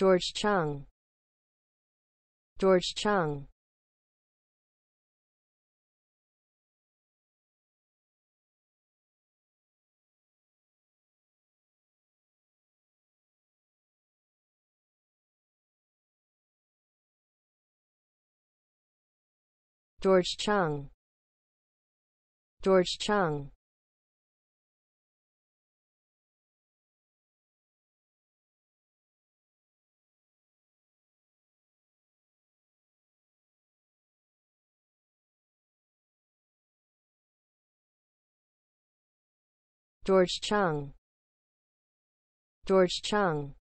George Cheung, George Cheung. George Cheung, George Cheung. George Cheung, George Cheung.